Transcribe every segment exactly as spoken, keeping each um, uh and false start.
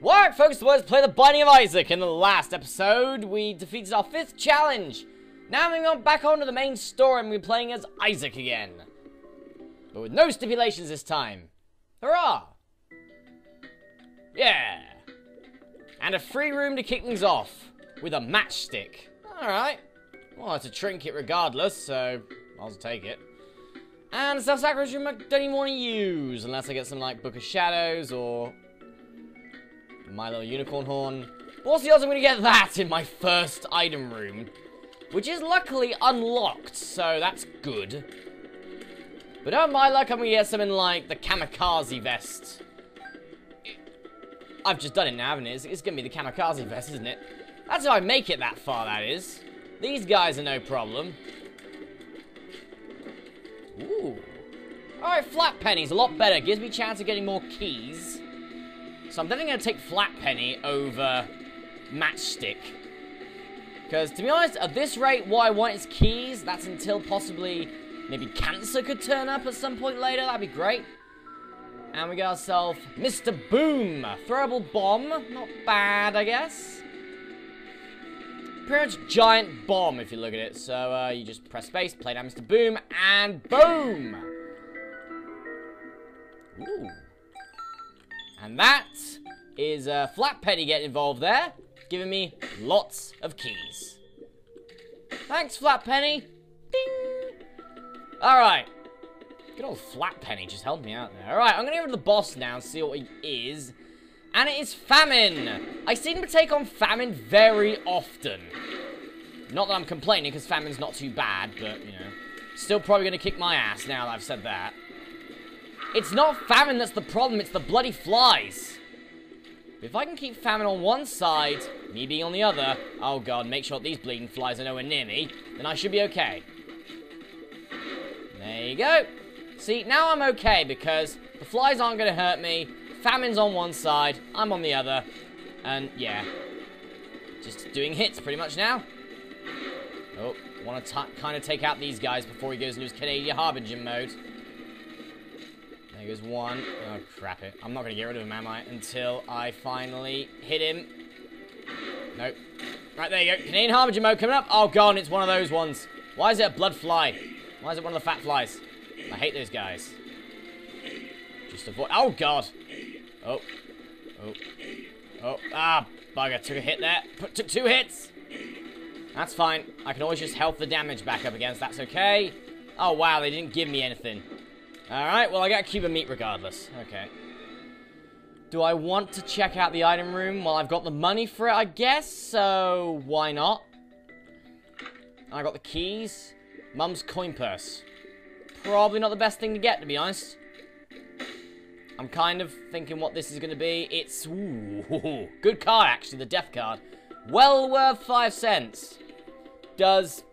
What, folks, was play The Binding of Isaac. In the last episode, we defeated our fifth challenge. Now moving on back onto the main story, and we're playing as Isaac again. But with no stipulations this time. Hurrah! Yeah! And a free room to kick things off. With a matchstick. Alright. Well, it's a trinket regardless, so I'll take it. And self-sacrifice room I don't even want to use. Unless I get some, like, Book of Shadows or My Little Unicorn Horn. But what's the odds I'm going to get that in my first item room? Which is luckily unlocked, so that's good. But oh my luck, I'm going to get something like the kamikaze vest. I've just done it now, haven't I? It's, it's going to be the kamikaze vest, isn't it? That's how I make it that far, that is. These guys are no problem. Ooh. Alright, Flat Penny's a lot better. Gives me a chance of getting more keys. So I'm definitely going to take Flat Penny over Matchstick. Because, to be honest, at this rate, what I want is keys. That's until possibly maybe Cancer could turn up at some point later. That'd be great. And we got ourselves Mister Boom. Throwable bomb. Not bad, I guess. Pretty much giant bomb, if you look at it. So, uh, you just press space, play down Mister Boom, and boom! Ooh. And that is uh, Flat Penny getting involved there, giving me lots of keys. Thanks, Flat Penny. Ding! Alright. Good old Flat Penny just helped me out there. Alright, I'm going to go to the boss now and see what he is. And it is Famine. I seem to take on Famine very often. Not that I'm complaining, because Famine's not too bad, but, you know. Still probably going to kick my ass now that I've said that. It's not Famine that's the problem, it's the bloody flies. If I can keep Famine on one side, me being on the other, oh god, make sure these bleeding flies are nowhere near me, then I should be okay. There you go. See, now I'm okay, because the flies aren't going to hurt me. Famine's on one side, I'm on the other, and yeah. Just doing hits pretty much now. Oh, want to kind of take out these guys before he goes into his Canadian Harbinger mode. There goes one. Oh, crap it. I'm not going to get rid of him, am I? Until I finally hit him. Nope. Right, there you go. Canadian Harbinger mode coming up. Oh, God, it's one of those ones. Why is it a blood fly? Why is it one of the fat flies? I hate those guys. Just avoid. Oh, God. Oh. Oh. Oh. Ah, bugger. Took a hit there. Put, took two hits. That's fine. I can always just health the damage back up against. That's okay. Oh, wow. They didn't give me anything. Alright, well I got a cube of meat regardless. Okay. Do I want to check out the item room? Well, I've got the money for it, I guess, so why not? I got the keys. Mum's coin purse. Probably not the best thing to get, to be honest. I'm kind of thinking what this is going to be. It's... Ooh, good card, actually, the death card. Well worth five cents. Does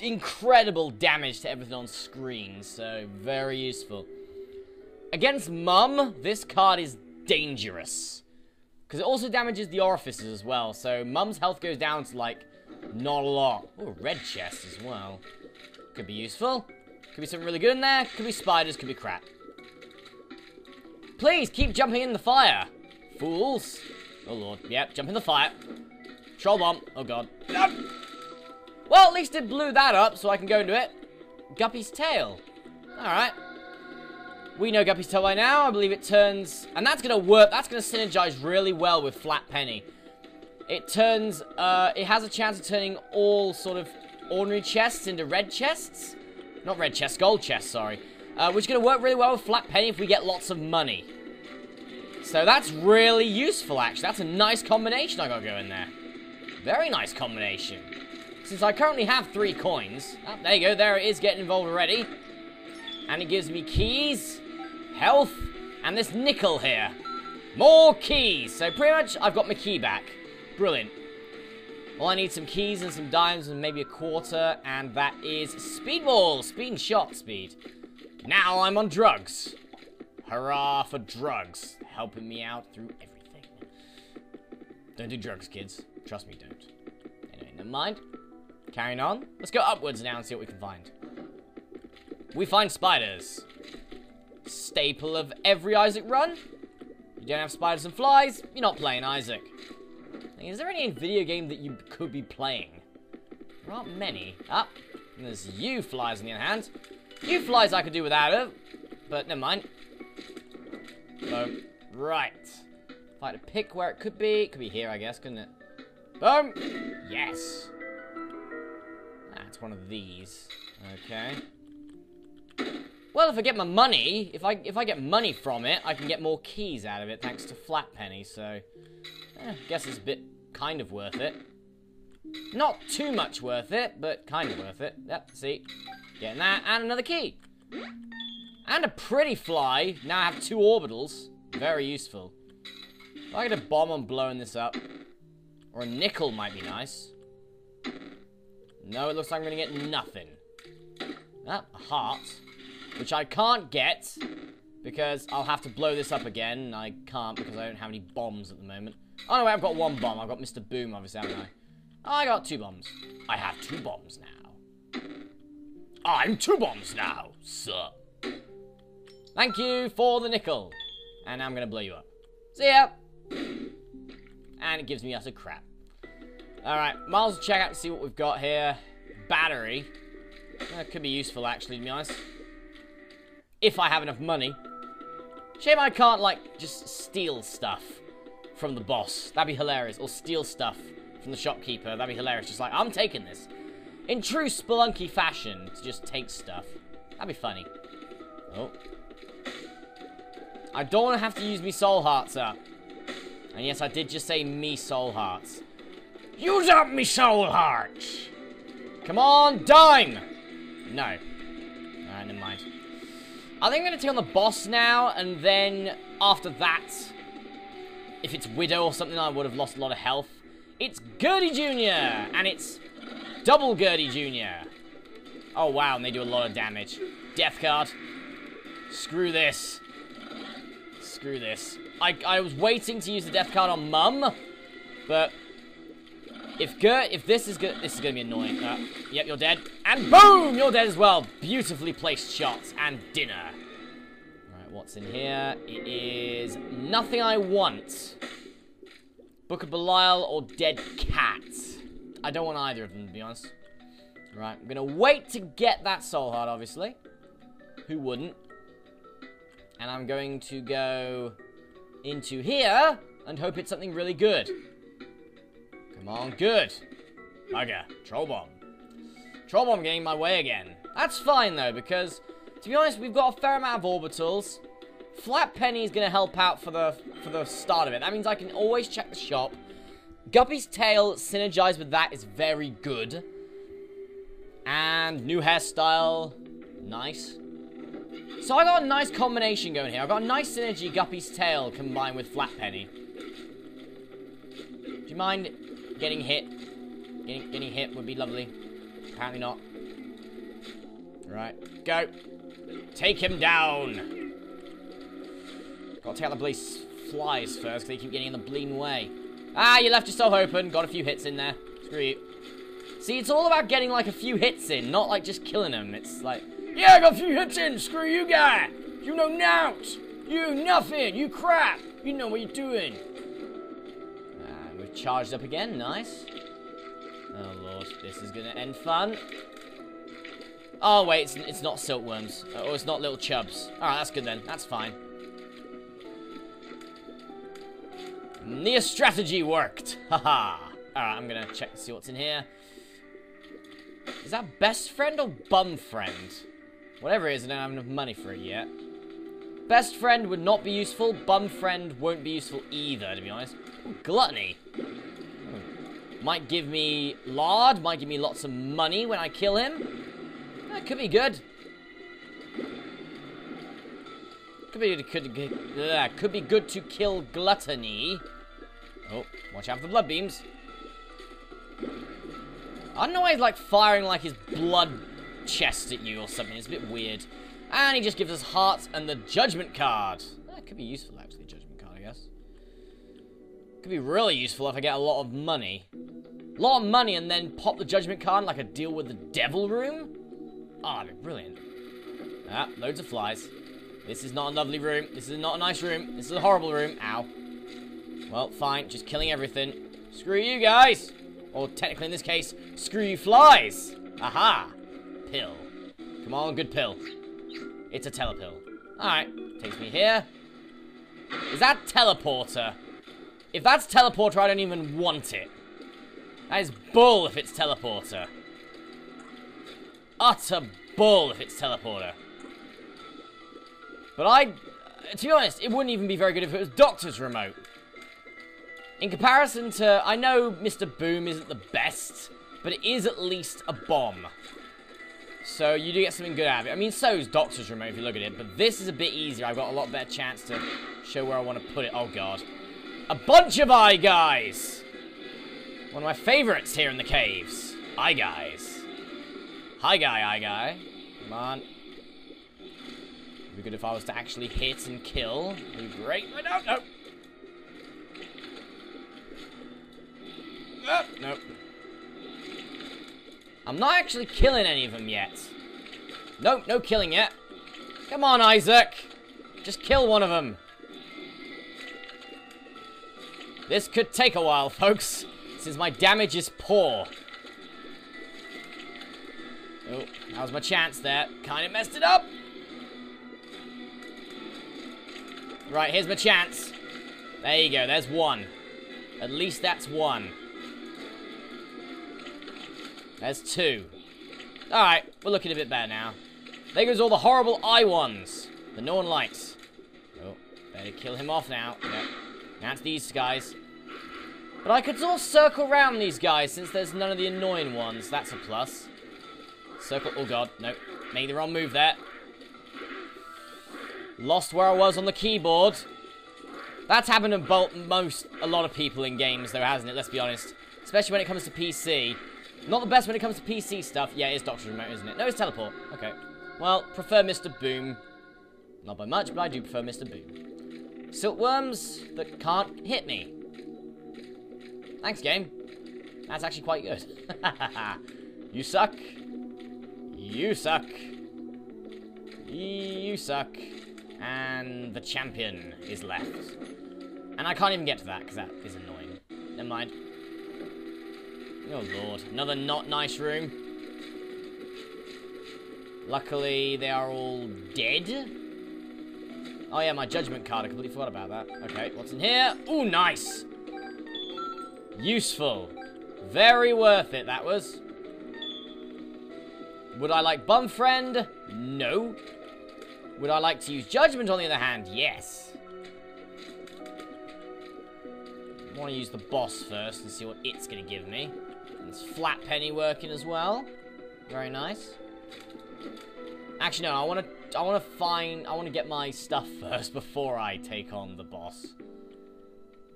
incredible damage to everything on screen, so very useful. Against Mum, this card is dangerous. Because it also damages the orifices as well, so Mum's health goes down to, like, not a lot. Oh, red chest as well. Could be useful. Could be something really good in there. Could be spiders, could be crap. Please, keep jumping in the fire. Fools. Oh, Lord. Yep, jump in the fire. Troll Bomb. Oh, God. No! Well, at least it blew that up, so I can go into it. Guppy's tail. Alright. We know Guppy's tail by now. I believe it turns... And that's going to work. That's going to synergize really well with Flat Penny. It turns... Uh, it has a chance of turning all sort of ordinary chests into red chests. Not red chests, gold chests, sorry. Uh, which is going to work really well with Flat Penny if we get lots of money. So that's really useful, actually. That's a nice combination I got going there. Very nice combination. Since I currently have three coins. Oh, there you go. There it is getting involved already. And it gives me keys, health, and this nickel here. More keys. So pretty much I've got my key back. Brilliant. Well, I need some keys and some dimes and maybe a quarter. And that is speedball. Speed and shot speed. Now I'm on drugs. Hurrah for drugs. Helping me out through everything. Don't do drugs, kids. Trust me, don't. Anyway, never mind. Carrying on. Let's go upwards now and see what we can find. We find spiders. Staple of every Isaac run. You You don't have spiders and flies, you're not playing Isaac. Is there any video game that you could be playing? There aren't many. Ah, and there's you flies on the other hand. You flies I could do without it, but never mind. Boom. Right. If I had to pick where it could be, it could be here, I guess, couldn't it? Boom! Yes! That's one of these. Okay. Well, if I get my money, if I if I get money from it, I can get more keys out of it thanks to Flat Penny, so... Eh, guess it's a bit kind of worth it. Not too much worth it, but kind of worth it. Yep, see? Getting that, and another key. And a pretty fly. Now I have two orbitals. Very useful. If I get a bomb on blowing this up. Or a nickel might be nice. No, it looks like I'm gonna get nothing. Ah, a heart. Which I can't get, because I'll have to blow this up again, and I can't because I don't have any bombs at the moment. Oh, no, wait, I've got one bomb. I've got Mister Boom, obviously, haven't I? Oh, I got two bombs. I have two bombs now. I'm two bombs now, sir. Thank you for the nickel. And now I'm gonna blow you up. See ya! And it gives me utter crap. Alright, might as well check out and see what we've got here. Battery. That could be useful, actually, to be honest. If I have enough money. Shame I can't, like, just steal stuff from the boss. That'd be hilarious. Or steal stuff from the shopkeeper. That'd be hilarious. Just like, I'm taking this. In true Spelunky fashion, to just take stuff. That'd be funny. Oh. I don't want to have to use me soul hearts up. And yes, I did just say me soul hearts. Use up me soul hearts! Come on, dime! No. Alright, never mind. I think I'm going to take on the boss now, and then after that, if it's Widow or something, I would have lost a lot of health. It's Gurdy Junior, and it's double Gurdy Junior Oh, wow, and they do a lot of damage. Death card. Screw this. Screw this. I, I was waiting to use the death card on Mum, but if Gur if this is good, this is going to be annoying. Uh, yep, you're dead. And boom, you're dead as well. Beautifully placed shots and dinner. All right, what's in here? It is nothing I want. Book of Belial or dead cat. I don't want either of them, to be honest. All right, I'm going to wait to get that soul heart, obviously. Who wouldn't? And I'm going to go into here and hope it's something really good. Come on, good. Bugger. Troll Bomb. Troll Bomb getting my way again. That's fine, though, because, to be honest, we've got a fair amount of orbitals. Flat Penny is going to help out for the, for the start of it. That means I can always check the shop. Guppy's tail, synergized with that, is very good. And new hairstyle. Nice. So I got a nice combination going here. I've got a nice synergy Guppy's tail combined with Flat Penny. Do you mind getting hit? Getting, getting hit would be lovely. Apparently not. Right, go. Take him down. Got to take out the police flies first because they keep getting in the bleeding way. Ah, you left yourself open. Got a few hits in there. Screw you. See, it's all about getting like a few hits in, not like just killing them. It's like... Yeah, I got a few hits in. Screw you, guy. You know nouns. You nothing. You crap. You know what you're doing. And we've charged up again. Nice. Oh, Lord. This is going to end fun. Oh, wait. It's, it's not silkworms. Oh, it's not little chubs. All right, that's good then. That's fine. Neo strategy worked. Haha. All right, I'm going to check and see what's in here. Is that Best Friend or Bum Friend? Whatever it is, I don't have enough money for it yet. Best Friend would not be useful. Bum Friend won't be useful either, to be honest. Ooh, Gluttony. Ooh. Might give me lard. Might give me lots of money when I kill him. That could be good. Could be, could, could, uh, could be good to kill Gluttony. Oh, watch out for the blood beams. I don't know why he's like firing like his blood chest at you or something. It's a bit weird. And he just gives us hearts and the judgment card. That could be useful actually, judgment card, I guess. Could be really useful if I get a lot of money. A lot of money and then pop the judgment card in like a deal with the devil room? Oh, that'd be brilliant. Ah, loads of flies. This is not a lovely room. This is not a nice room. This is a horrible room. Ow. Well, fine. Just killing everything. Screw you guys. Or technically in this case, screw you flies. Aha. Pill. Come on, good pill. It's a telepill. Alright. Takes me here. Is that teleporter? If that's teleporter, I don't even want it. That is bull if it's teleporter. Utter bull if it's teleporter. But I, to be honest, it wouldn't even be very good if it was Doctor's Remote. In comparison to, I know Mister Boom isn't the best, but it is at least a bomb. So you do get something good out of it. I mean, so is Doctor's Remote if you look at it, but this is a bit easier. I've got a lot better chance to show where I want to put it. Oh, God. A bunch of eye guys. One of my favorites here in the caves. Eye guys. Hi, guy, eye guy. Come on. It'd be good if I was to actually hit and kill. It'd be great. But no, no. Oh, no. I'm not actually killing any of them yet. Nope, no killing yet. Come on, Isaac. Just kill one of them. This could take a while, folks, since my damage is poor. Oh, that was my chance there. Kind of messed it up. Right, here's my chance. There you go, there's one. At least that's one. There's two. Alright, we're looking a bit better now. There goes all the horrible eye ones that no one likes. Oh, better kill him off now. Yep. Now it's these guys. But I could all circle around these guys since there's none of the annoying ones. That's a plus. Circle, oh god, no. Made the wrong move there. Lost where I was on the keyboard. That's happened to most, a lot of people in games though, hasn't it? Let's be honest. Especially when it comes to P C. Not the best when it comes to P C stuff. Yeah, it is Doctor's Remote, isn't it? No, it's Teleport. Okay. Well, prefer Mister Boom. Not by much, but I do prefer Mister Boom. Siltworms that can't hit me. Thanks, game. That's actually quite good. You suck. You suck. You suck. And the champion is left. And I can't even get to that, because that is annoying. Never mind. Oh, Lord. Another not nice room. Luckily, they are all dead. Oh, yeah, my judgment card. I completely forgot about that. Okay, what's in here? Ooh, nice. Useful. Very worth it, that was. Would I like Bum Friend? No. Would I like to use Judgment, on the other hand? Yes. I want to use the boss first and see what it's going to give me. And it's Flat Penny working as well. Very nice. Actually, no, I want to I want to find... I want to get my stuff first before I take on the boss.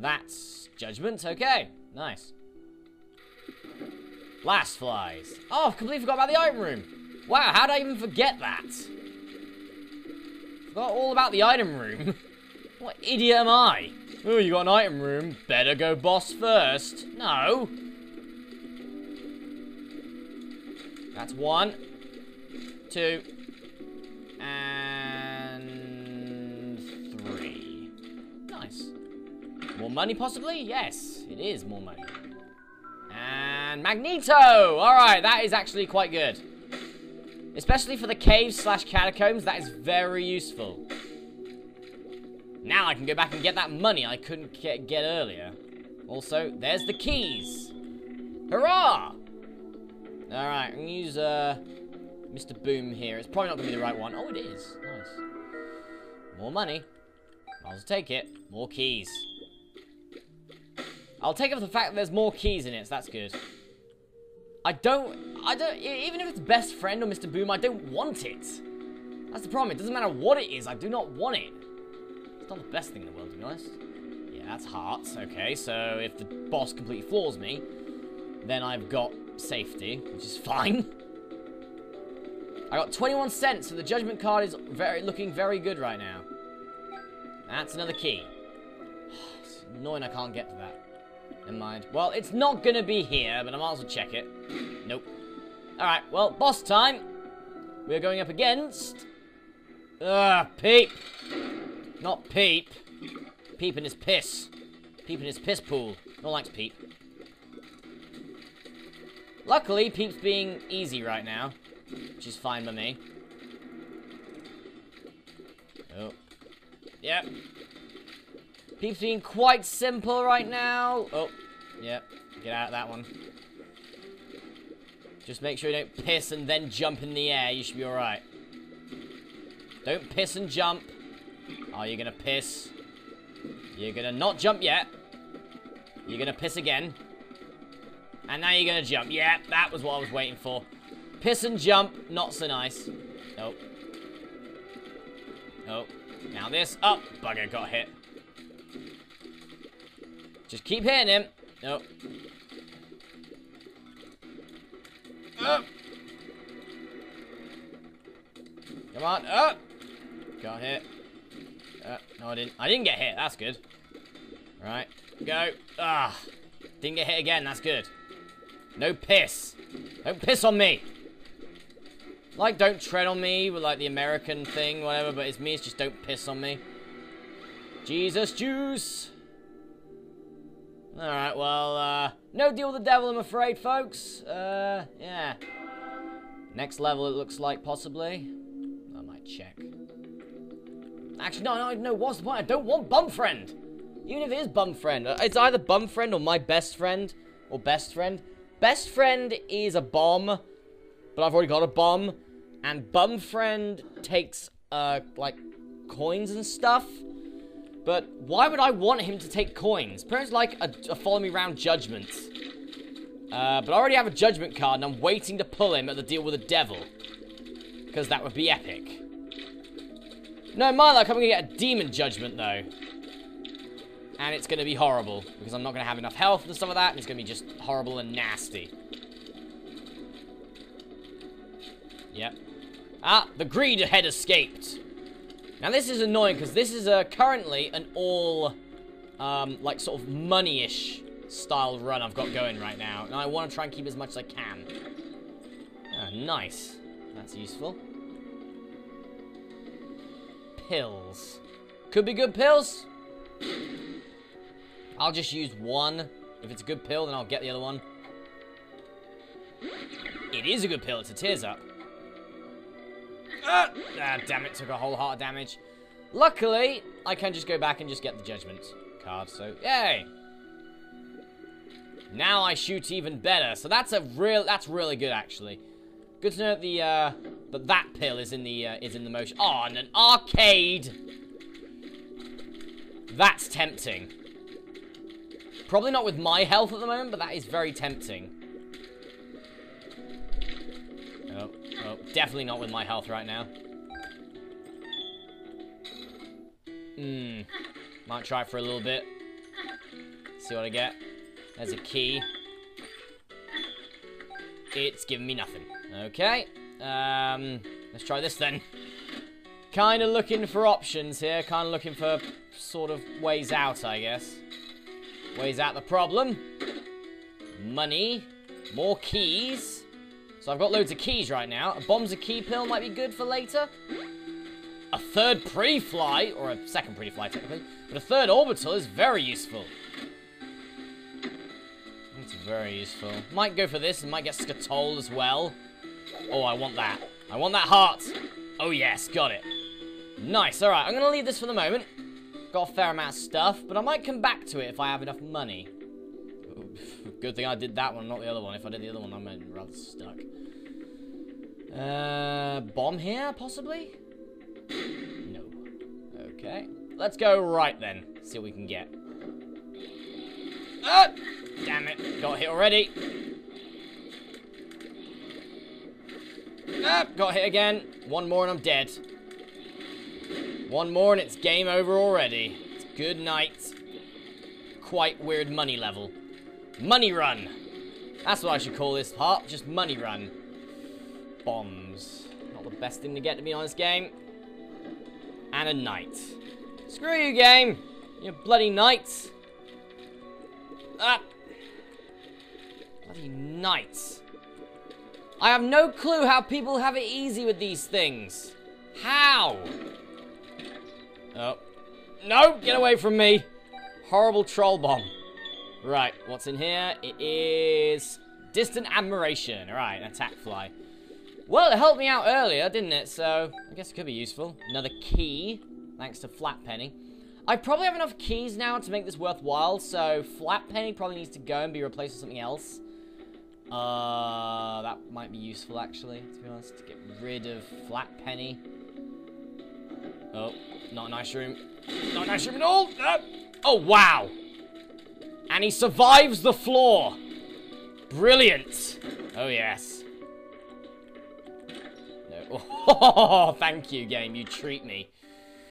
That's Judgment. Okay, nice. Blast flies. Oh, I've completely forgot about the item room. Wow, how did I even forget that? Forgot all about the item room. What idiot am I? Ooh, you got an item room. Better go boss first. No. That's one. Two. And three. Nice. More money, possibly? Yes, it is more money. And Magneto! Alright, that is actually quite good. Especially for the caves slash catacombs, that is very useful. Now I can go back and get that money I couldn't get, get earlier. Also, there's the keys. Hurrah! Alright, I'm going to use uh, Mister Boom here. It's probably not going to be the right one. Oh, it is. Nice. More money. I'll take it. More keys. I'll take up the fact that there's more keys in it, so that's good. I don't... I don't... Even if it's Best Friend or Mister Boom, I don't want it. That's the problem. It doesn't matter what it is. I do not want it. It's not the best thing in the world, to be honest. Yeah, that's hearts. Okay, so if the boss completely floors me, then I've got safety, which is fine. I got twenty-one cents, so the judgment card is very looking very good right now. That's another key. It's annoying I can't get to that. Never mind. Well, it's not going to be here, but I might as well check it. Nope. Alright, well, boss time. We're going up against Ah, Peep! Not Peep. Peep in his piss. Peep in his piss pool. No one likes Peep. Luckily, Peep's being easy right now, which is fine by me. Oh. Yep. Peep's being quite simple right now. Oh. Yep. Get out of that one. Just make sure you don't piss and then jump in the air. You should be alright. Don't piss and jump. Oh, you're gonna piss. You're gonna not jump yet. You're gonna piss again. And now you're gonna jump. Yeah, that was what I was waiting for. Piss and jump, not so nice. Oh. Oh. Now this. Oh, bugger got hit. Just keep hitting him. Nope. Up. Come on, up. Got hit. Uh, no, I didn't. I didn't get hit. That's good. Right, go. Ah, didn't get hit again. That's good. No piss. Don't piss on me. Like, don't tread on me with like the American thing, whatever. But it's me. It's just don't piss on me. Jesus juice. Alright, well, uh, no deal with the devil, I'm afraid, folks. Uh, yeah. Next level, it looks like, possibly. I might check. Actually, no, no, no, what's the point? I don't want Bum Friend! Even if it is Bum Friend. It's either Bum Friend or My Best Friend. Or Best Friend. Best Friend is a bomb, but I've already got a bomb. And Bum Friend takes, uh, like, coins and stuff. But why would I want him to take coins? Apparently like a, a follow me round judgment. Uh, but I already have a judgment card and I'm waiting to pull him at the deal with the devil. Because that would be epic. No, my luck, I'm going to get a demon judgment though. And it's going to be horrible. Because I'm not going to have enough health and stuff like that. And it's going to be just horrible and nasty. Yep. Ah, the greed head escaped. Now this is annoying because this is uh, currently an all, um, like sort of money-ish style run I've got going right now, and I want to try and keep as much as I can. Ah, nice, that's useful. Pills, could be good pills. I'll just use one. If it's a good pill, then I'll get the other one. It is a good pill. It's a tears up. Ah, ah, damn it, took a whole heart of damage. Luckily, I can just go back and just get the judgment card, so yay! Now I shoot even better, so that's a real, that's really good actually. Good to know that the, uh, that, that pill is in the, uh, is in the motion. Oh, and an arcade! That's tempting. Probably not with my health at the moment, but that is very tempting. Oh, oh, definitely not with my health right now. Hmm. Might try for a little bit. See what I get. There's a key. It's giving me nothing. Okay. Um, let's try this then. Kind of looking for options here. Kind of looking for sort of ways out, I guess. Ways out the problem. Money. More keys. So I've got loads of keys right now. A bomb's a key pill might be good for later. A third pre-fly, or a second pre-fly technically, but a third orbital is very useful. It's very useful. Might go for this and might get scatol as well. Oh, I want that. I want that heart. Oh yes, got it. Nice, alright, I'm going to leave this for the moment. Got a fair amount of stuff, but I might come back to it if I have enough money. Good thing I did that one, not the other one. If I did the other one, I'm rather stuck. Uh, bomb here, possibly? No. Okay. Let's go right then. See what we can get. Ah! Damn it. Got hit already. Ah! Got hit again. One more and I'm dead. One more and it's game over already. It's good night. Quite weird money level. Money run. That's what I should call this part. Just money run. Bombs. Not the best thing to get, to be honest, game. And a knight. Screw you, game. You bloody knights. Ah. Bloody knights. I have no clue how people have it easy with these things. How? Oh. No, get away from me. Horrible troll bomb. Right, what's in here? It is distant admiration. Right, an attack fly. Well, it helped me out earlier, didn't it? So, I guess it could be useful. Another key, thanks to Flat Penny. I probably have enough keys now to make this worthwhile, so Flat Penny probably needs to go and be replaced with something else. Uh, that might be useful, actually, to be honest, to get rid of Flat Penny. Oh, not a nice room. Not a nice room at all! Uh, oh, wow! And he survives the floor! Brilliant! Oh, yes. No. Oh, thank you, game. You treat me.